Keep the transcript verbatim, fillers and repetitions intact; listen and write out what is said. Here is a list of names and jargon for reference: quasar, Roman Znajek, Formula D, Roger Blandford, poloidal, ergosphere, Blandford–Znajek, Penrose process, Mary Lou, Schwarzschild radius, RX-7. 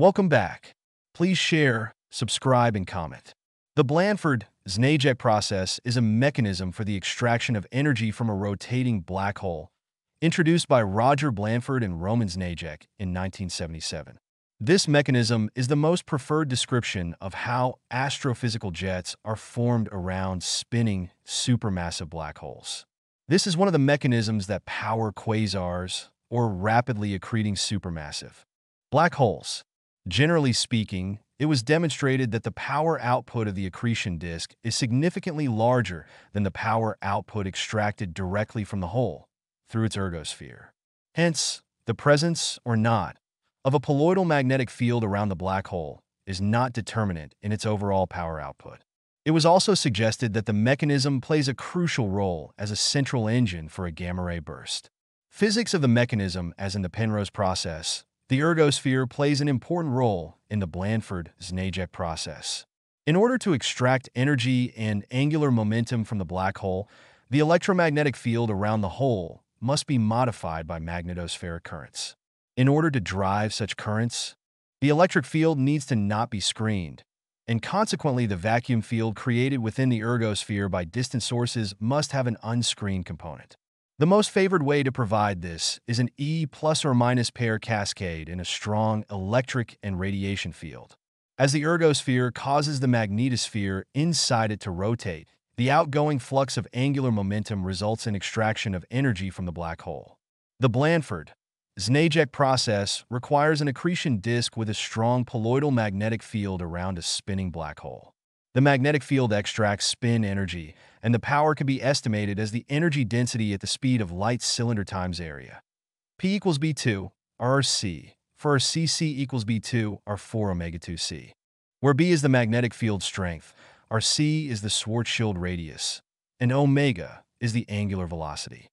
Welcome back. Please share, subscribe, and comment. The Blandford–Znajek process is a mechanism for the extraction of energy from a rotating black hole, introduced by Roger Blandford and Roman Znajek in nineteen seventy-seven. This mechanism is the most preferred description of how astrophysical jets are formed around spinning supermassive black holes. This is one of the mechanisms that power quasars, or rapidly accreting supermassive black holes. Generally speaking, it was demonstrated that the power output of the accretion disk is significantly larger than the power output extracted directly from the hole through its ergosphere. Hence, the presence or not of a poloidal magnetic field around the black hole is not determinant in its overall power output. It was also suggested that the mechanism plays a crucial role as a central engine for a gamma-ray burst. Physics of the mechanism, as in the Penrose process, the ergosphere plays an important role in the Blandford–Znajek process. In order to extract energy and angular momentum from the black hole, the electromagnetic field around the hole must be modified by magnetospheric currents. In order to drive such currents, the electric field needs to not be screened, and consequently the vacuum field created within the ergosphere by distant sources must have an unscreened component. The most favored way to provide this is an E plus or minus pair cascade in a strong electric and radiation field. As the ergosphere causes the magnetosphere inside it to rotate, the outgoing flux of angular momentum results in extraction of energy from the black hole. The Blandford–Znajek process requires an accretion disk with a strong poloidal magnetic field around a spinning black hole. The magnetic field extracts spin energy, and the power can be estimated as the energy density at the speed of light cylinder times area. P equals B two, R C, for C C equals B two, R four omega two C, where B is the magnetic field strength, R C is the Schwarzschild radius, and omega is the angular velocity.